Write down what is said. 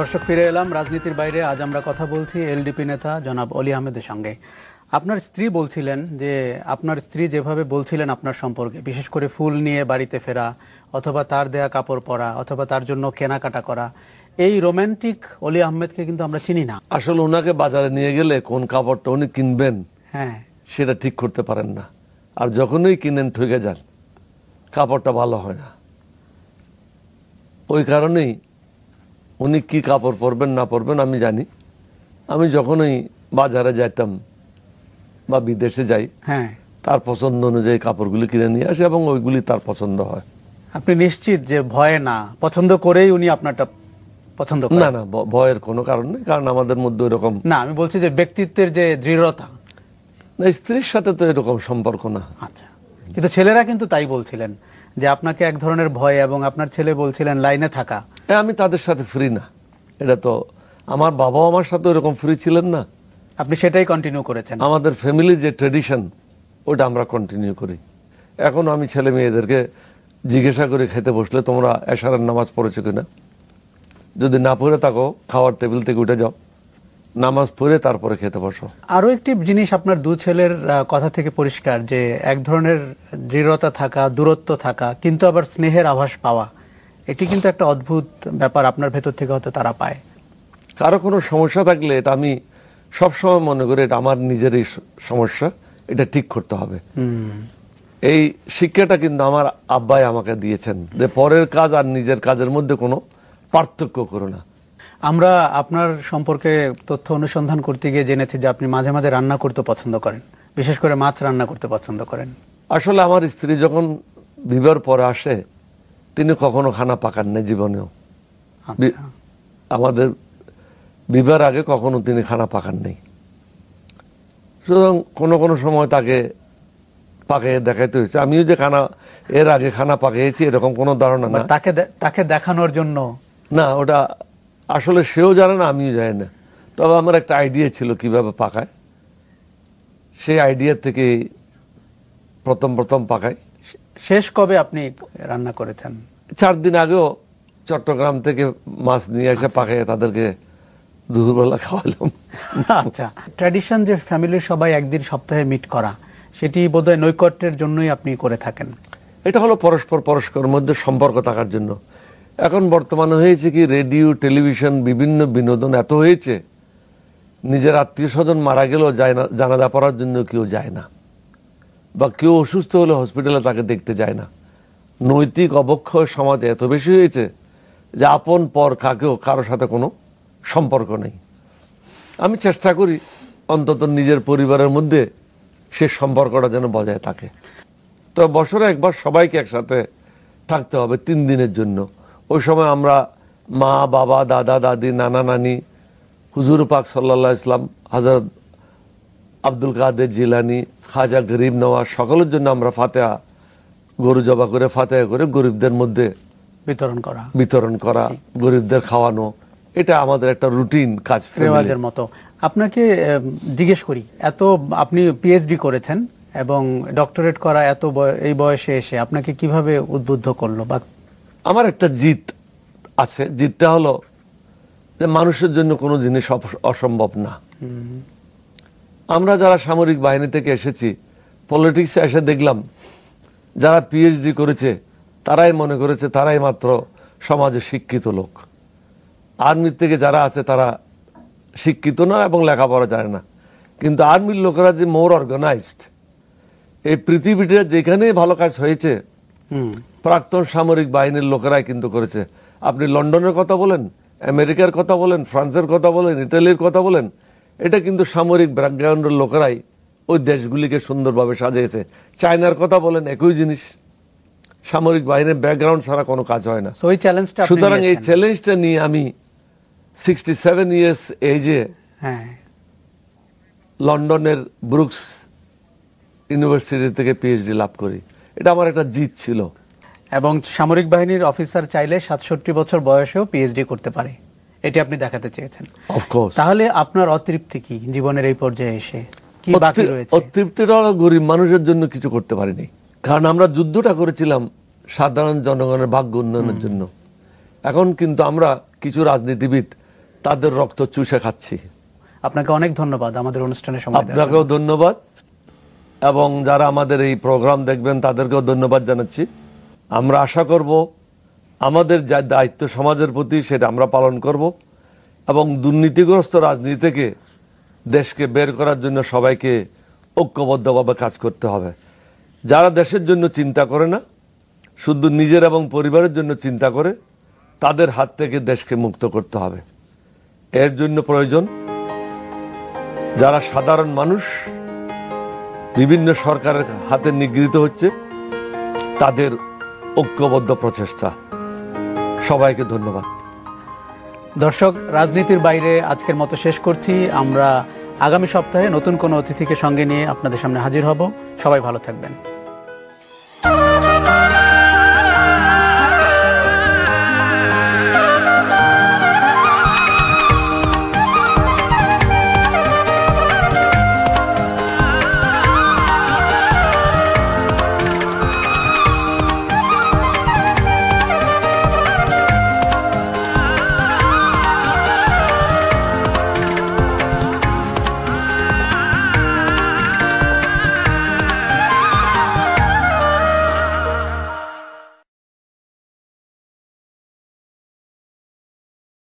দর্শক, ফিরে এলাম রাজনীতির বাইরে। আজ আমরা কথা বলছি এলডিপি নেতা জনাব অলি আহমেদের সঙ্গে। আপনার স্ত্রী বলছিলেন যে আপনার স্ত্রী যেভাবে বলছিলেন আপনার সম্পর্কে, বিশেষ করে ফুল নিয়ে বাড়িতে ফেরা অথবা তার দেয়া কাপড় পরা অথবা তার জন্য কেনাকাটা করা, এই রোমান্টিক অলি আহমেদকে কিন্তু আমরা চিনি না। আসলে ওনাকে বাজারে নিয়ে গেলে কোন কাপড়টা উনি কিনবেন হ্যাঁ সেটা ঠিক করতে পারেন না, আর যখনই কিনেন ঠকে যান, কাপড়টা ভালো হয় না। ওই কারণেই উনি কি কাপড় পরবেন না পরবেন আমি জানি। আমি যখনই বাজারে যাইতাম বা বিদেশে যাই হ্যাঁ তার পছন্দ অনুযায়ী কাপড়গুলি কিনে নিয়ে আসে এবং ওইগুলি তার পছন্দ হয়। আপনি নিশ্চিত যে ভয় না, পছন্দ করেই উনি আপনারটা পছন্দ করেন? না না, ভয়ের কোনো কারণ নেই, কারণ আমাদের মধ্যে ওইরকম না। আমি বলছি যে ব্যক্তিত্বের যে দৃঢ়তা, না স্ত্রীর সাথে তো এরকম সম্পর্ক না। আচ্ছা, কিন্তু ছেলেরা কিন্তু তাই বলছিলেন যে আপনাকে এক ধরনের ভয়, এবং আপনার ছেলে বলছিলেন লাইনে থাকা। আমি তাদের সাথে ফ্রি না, এটা তো আমার বাবা আমার সাথে এরকম ফ্রি ছিলেন না। আপনি সেটাই কন্টিনিউ করেছেন? আমাদের ফ্যামিলি যে ট্র্যাডিশন ওটা আমরা কন্টিনিউ করি। এখন আমি ছেলে মেয়েদেরকে জিজ্ঞাসা করে খেতে বসলে, তোমরা এশারের নামাজ পড়েছো কিনা? যদি না পড়ে থাকো খাওয়ার টেবিল থেকে উঠে যাও, নামাজ পড়ে তারপরে খেতে বসো। আরও একটি জিনিস আপনার দু ছেলের কথা থেকে পরিষ্কার যে এক ধরনের দৃঢ়তা থাকা, দূরত্ব থাকা, কিন্তু আবার স্নেহের আভাস পাওয়া, এটি কিন্তু একটা অদ্ভুত ব্যাপার আপনার ভেতর থেকে হয়তো তারা পায়। কারো কোনো সমস্যা থাকলে এটা আমি সবসময় মনে করি এটা আমার নিজেরই সমস্যা, এটা ঠিক করতে হবে। এই শিক্ষাটা কিন্তু আমার আব্বাই আমাকে দিয়েছেন যে পরের কাজ আর নিজের কাজের মধ্যে কোনো পার্থক্য করো না। আমরা আপনার সম্পর্কে তথ্য অনুসন্ধান করতে গিয়ে জেনেছি যে আপনি মাঝে মাঝে রান্না করতে পছন্দ করেন, বিশেষ করে মাছ রান্না করতে পছন্দ করেন। আসলে আমার স্ত্রী যখন বিবাহের পরে আসে তিনি কখনো খানা পাকান না জীবনেও। আমাদের বিবাহের আগে কখনো তিনি খানা পাকান নেই, সুতরাং কোনো কোনো সময় তাকে পাকিয়ে দেখাইতে হয়েছে। আমিও যে খানা এর আগে খানা পাকিয়েছি এরকম কোনো ধারণা না, তাকে দেখানোর জন্য না। ওটা আসলে সেও জানে না, আমিও জানি না, তবে আমার একটা আইডিয়া ছিল কিভাবে পাকায়। সেই আইডিয়া থেকে প্রথম পাকায়। শেষ কবে আপনি রান্না করেছেন? 4 দিন আগেও চট্টগ্রাম থেকে মাছ নিয়ে এসে পাকায় তাদেরকে দুপুরবেলা খাওয়ালাম। আচ্ছা, ট্র্যাডিশন যে ফ্যামিলির সবাই একদিন সপ্তাহে মিট করা, সেটি বোধহয় নৈকট্যের জন্যই আপনি করে থাকেন? এটা হলো পরস্পরের মধ্যে সম্পর্ক থাকার জন্য। এখন বর্তমানে হয়েছে কি, রেডিও টেলিভিশন বিভিন্ন বিনোদন এত হয়েছে, নিজের আত্মীয় স্বজন মারা গেলেও যায় না, জানাজা পড়ার জন্য কেউ যায় না, বা কেউ অসুস্থ হলে হসপিটালে তাকে দেখতে যায় না। নৈতিক অবক্ষয় সমাজে এত বেশি হয়েছে যে আপন পর কাকেও কারো সাথে কোনো সম্পর্ক নেই। আমি চেষ্টা করি অন্তত নিজের পরিবারের মধ্যে সে সম্পর্কটা যেন বজায় থাকে। তো বছরে একবার সবাইকে একসাথে থাকতে হবে 3 দিনের জন্য। ওই সময় আমরা মা বাবা দাদা দাদি নানা নানি, হুজুর পাক সাল্লাল্লাহু আলাইহি ওয়াসাল্লাম, হযরত আব্দুল কাদের জিলানি, খাজা গরিব নওয়াজ সকলের জন্য আমরা ফাতেহা, গরু জবা করে ফাতেহা করে গরিবদের মধ্যে বিতরণ করা, গরিবদের খাওয়ানো, এটা আমাদের একটা রুটিন কাজ, রেওয়াজের মতো। আপনাকে জিজ্ঞেস করি, এত আপনি পিএইচডি করেছেন এবং ডক্টরেট করা, এত এই বয়সে এসে আপনাকে কিভাবে উদ্বুদ্ধ করলো? বা আমার একটা জিত আছে, জিতটা হলো যে মানুষের জন্য কোনো জিনিস অসম্ভব না। আমরা যারা সামরিক বাহিনী থেকে এসেছি, পলিটিক্সে এসে দেখলাম যারা পিএইচডি করেছে তারাই মনে করেছে তারাই মাত্র সমাজে শিক্ষিত লোক। আর্মি থেকে যারা আছে তারা শিক্ষিত না এবং লেখাপড়া জানে না, কিন্তু আর্মির লোকেরা যে মোর অর্গানাইজড, এই পৃথিবীটা যেখানেই ভালো কাজ হয়েছে প্রাক্তন সামরিক বাহিনীর লোকেরাই কিন্তু করেছে। আপনি লন্ডনের কথা বলেন, আমেরিকার কথা বলেন, ফ্রান্সের কথা বলেন, ইটালির কথা বলেন, এটা কিন্তু সামরিক ব্যাকগ্রাউন্ডের লোকেরাই ওই দেশগুলিকে সুন্দরভাবে সাজিয়েছে। চায়নার কথা বলেন, একই জিনিস, সামরিক বাহিনীর ব্যাকগ্রাউন্ড ছাড়া কোনো কাজ হয় না। সুতরাং এই চ্যালেঞ্জটা নিয়ে আমি 67 ইয়ার্স এজে লন্ডনের ব্রুকস ইউনিভার্সিটি থেকে পিএইচডি লাভ করি, এটা আমার একটা জিত ছিল। এবং সামরিক বাহিনীর অফিসার চাইলে 67 বছর বয়সেও পিএইচডি করতে পারে, এটি আপনি দেখাতে চেয়েছেন। অফকোর্স। তাহলে আপনার অতৃপ্তি কি জীবনের এই পর্যায়ে এসে? কি বাকি রয়েছে? অতৃপ্তিটা গরিব মানুষের জন্য কিছু করতে পারিনি, কারণ আমরা যুদ্ধটা করেছিলাম সাধারণ জনগণের ভাগ্য উন্নয়নের জন্য। এখন কিন্তু আমরা কিছু রাজনীতিবিদ তাদের রক্ত চুষে খাচ্ছি। আপনাকে অনেক ধন্যবাদ আমাদের অনুষ্ঠানের সময়। আপনাকেও ধন্যবাদ, এবং যারা আমাদের এই প্রোগ্রাম দেখবেন তাদেরকেও ধন্যবাদ জানাচ্ছি। আমরা আশা করব আমাদের যা দায়িত্ব সমাজের প্রতি সেটা আমরা পালন করব, এবং দুর্নীতিগ্রস্ত রাজনীতি থেকে দেশকে বের করার জন্য সবাইকে ঐক্যবদ্ধভাবে কাজ করতে হবে। যারা দেশের জন্য চিন্তা করে না, শুধু নিজের এবং পরিবারের জন্য চিন্তা করে, তাদের হাত থেকে দেশকে মুক্ত করতে হবে। এর জন্য প্রয়োজন যারা সাধারণ মানুষ বিভিন্ন সরকারের হাতে নিগৃহীত হচ্ছে তাদের ঐক্যবদ্ধ প্রচেষ্টা। সবাইকে ধন্যবাদ। দর্শক, রাজনীতির বাইরে আজকের মতো শেষ করছি। আমরা আগামী সপ্তাহে নতুন কোনো অতিথিকে সঙ্গে নিয়ে আপনাদের সামনে হাজির হব। সবাই ভালো থাকবেন।